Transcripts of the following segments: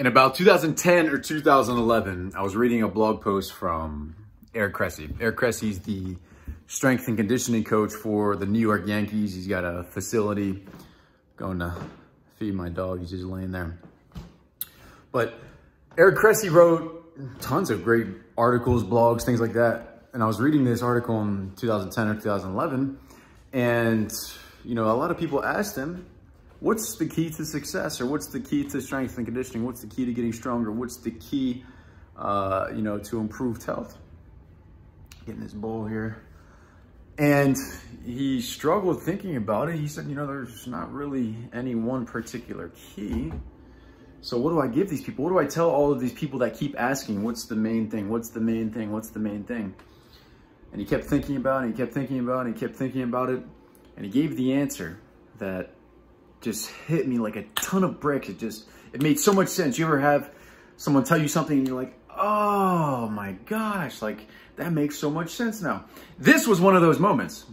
In about 2010 or 2011, I was reading a blog post from Eric Cressey. Eric Cressey's the strength and conditioning coach for the New York Yankees. He's got a facility. Going to feed my dog. He's just laying there. But Eric Cressey wrote tons of great articles, blogs, things like that. And I was reading this article in 2010 or 2011. And, you know, a lot of people asked him, what's the key to success, or what's the key to strength and conditioning? What's the key to getting stronger? What's the key, you know, to improved health? Getting this bowl here. And he struggled thinking about it. He said, you know, there's not really any one particular key. So what do I give these people? What do I tell all of these people that keep asking, what's the main thing? What's the main thing? What's the main thing? And he kept thinking about it, and he kept thinking about it, and he kept thinking about it. And he gave the answer that just hit me like a ton of bricks. It made so much sense. You ever have someone tell you something and you're like, oh my gosh, like that makes so much sense now. This was one of those moments.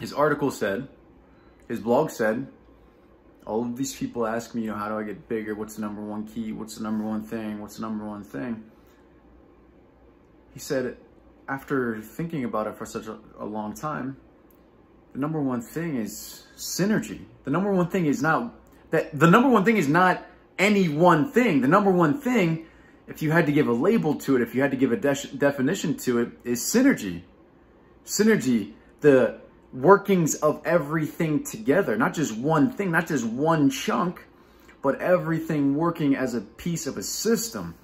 His article said, his blog said, all of these people ask me, you know, how do I get bigger? What's the number one key? What's the number one thing? What's the number one thing? He said, after thinking about it for such a long time, the number one thing is synergy. The number one thing is not that. The number one thing is not any one thing. The number one thing, if you had to give a label to it, if you had to give a definition to it, is synergy. Synergy, the workings of everything together, not just one thing, not just one chunk, but everything working as a piece of a system.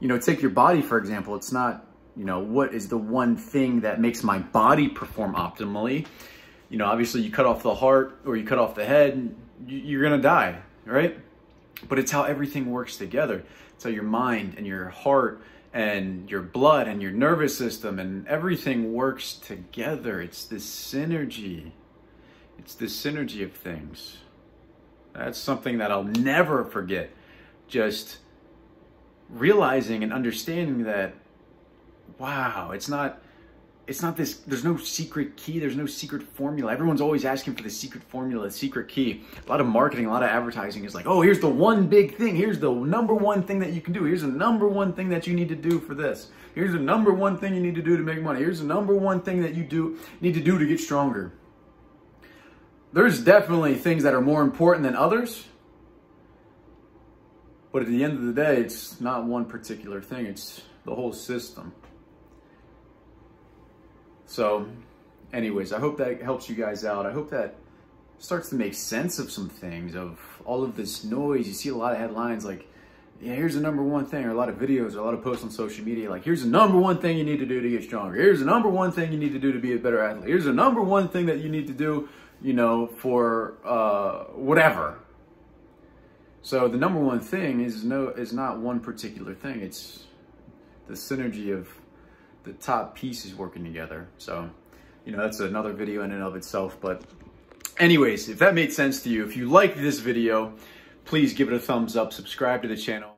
You know, take your body, for example. It's not, you know, what is the one thing that makes my body perform optimally? You know, obviously you cut off the heart or you cut off the head, you're gonna die, right? But it's how everything works together. It's how your mind and your heart and your blood and your nervous system and everything works together. It's this synergy. It's this synergy of things. That's something that I'll never forget. Just realizing and understanding that, wow, it's not this, there's no secret key, there's no secret formula. Everyone's always asking for the secret formula, the secret key. A lot of marketing, a lot of advertising is like, oh, here's the one big thing. Here's the number one thing that you can do. Here's the number one thing that you need to do for this. Here's the number one thing you need to do to make money. Here's the number one thing that you need to do to get stronger. There's definitely things that are more important than others. But at the end of the day, it's not one particular thing. It's the whole system. So anyways, I hope that helps you guys out. I hope that starts to make sense of some things, of all of this noise. You see a lot of headlines like, yeah, here's the number one thing, or a lot of videos, or a lot of posts on social media. Like, here's the number one thing you need to do to get stronger. Here's the number one thing you need to do to be a better athlete. Here's the number one thing that you need to do, you know, for whatever. So the number one thing is not one particular thing. It's the synergy of the top pieces working together. So, you know, that's another video in and of itself. But anyways, if that made sense to you, if you liked this video, please give it a thumbs up, subscribe to the channel.